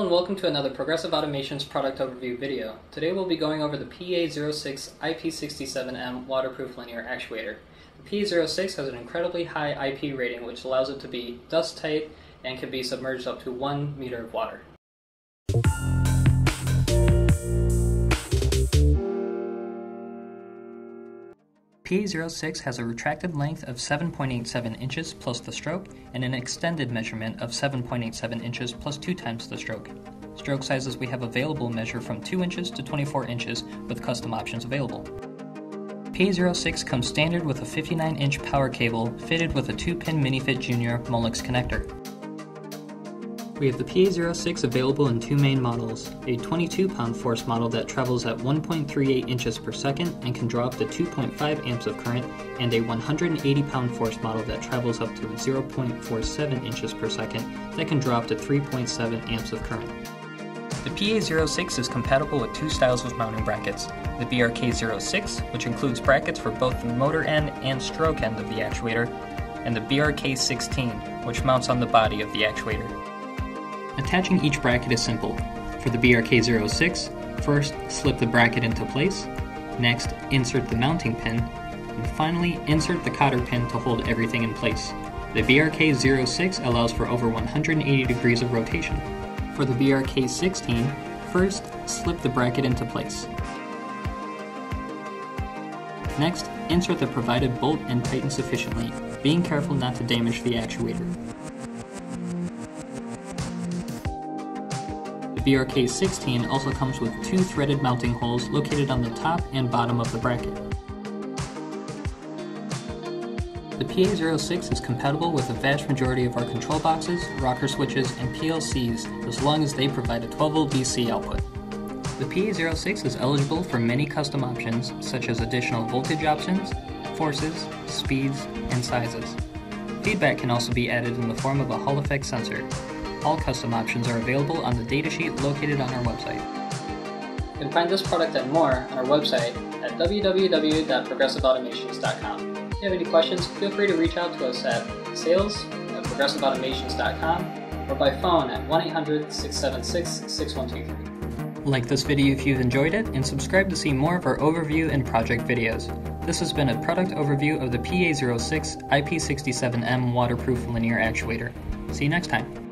Hello and welcome to another Progressive Automations product overview video. Today we'll be going over the PA-06 IP67M waterproof linear actuator. The PA-06 has an incredibly high IP rating which allows it to be dust tight and can be submerged up to 1 meter of water. PA-06 has a retracted length of 7.87 inches plus the stroke and an extended measurement of 7.87 inches plus 2 times the stroke. Stroke sizes we have available measure from 2 inches to 24 inches with custom options available. PA-06 comes standard with a 59-inch power cable fitted with a 2-pin Minifit Junior Molex connector. We have the PA-06 available in 2 main models, a 22-pound force model that travels at 1.38 inches per second and can draw up to 2.5 amps of current, and a 180-pound force model that travels up to 0.47 inches per second that can draw up to 3.7 amps of current. The PA-06 is compatible with 2 styles of mounting brackets, the BRK-06, which includes brackets for both the motor end and stroke end of the actuator, and the BRK-16, which mounts on the body of the actuator. Attaching each bracket is simple. For the BRK-06, first slip the bracket into place, next insert the mounting pin, and finally insert the cotter pin to hold everything in place. The BRK-06 allows for over 180 degrees of rotation. For the BRK-16, first slip the bracket into place. Next, insert the provided bolt and tighten sufficiently, being careful not to damage the actuator. The BRK-16 also comes with 2 threaded mounting holes located on the top and bottom of the bracket. The PA-06 is compatible with the vast majority of our control boxes, rocker switches, and PLCs as long as they provide a 12V DC output. The PA-06 is eligible for many custom options such as additional voltage options, forces, speeds, and sizes. Feedback can also be added in the form of a Hall effect sensor. All custom options are available on the datasheet located on our website. You can find this product and more on our website at www.progressiveautomations.com. If you have any questions, feel free to reach out to us at sales@progressiveautomations.com or by phone at 1-800-676-6123. Like this video if you've enjoyed it, and subscribe to see more of our overview and project videos. This has been a product overview of the PA-06 IP67M waterproof linear actuator. See you next time.